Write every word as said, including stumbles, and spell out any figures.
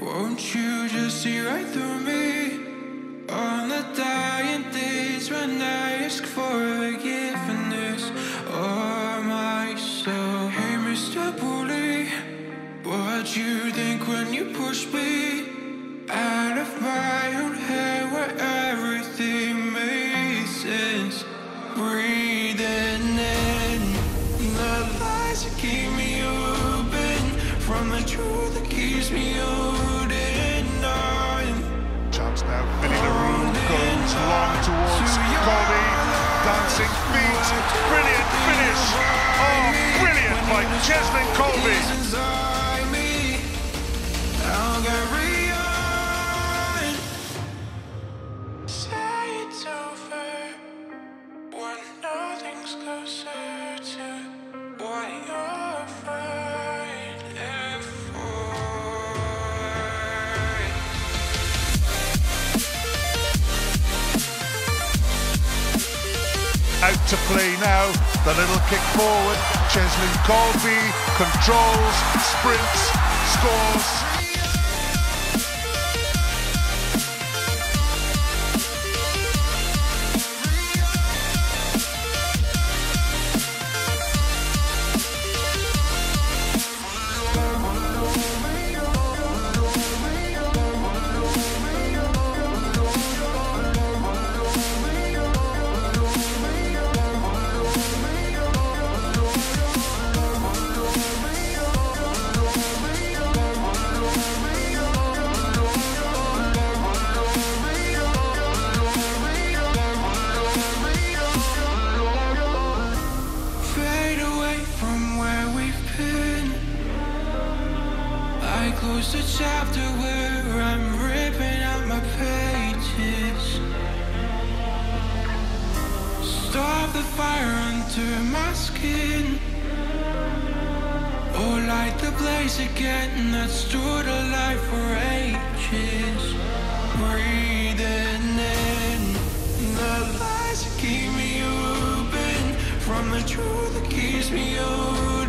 Won't you just see right through me? On the dying days when I ask for forgiveness of myself. Hey, Mister Bully, what you think when you push me out of my own head where everything makes sense? Breathing in the lies that keep me open from the truth that keeps me holding on. Chance now filling the room, goes long towards Kolbe, dancing feet, brilliant finish. Oh, brilliant by Cheslin Kolbe. Out to play now, the little kick forward, Cheslin Kolbe controls, sprints, scores. Close the chapter where I'm ripping out my pages. Stop the fire under my skin, or light the blaze again that stood alive for ages. Breathing in the lies that keep me open from the truth that keeps me open.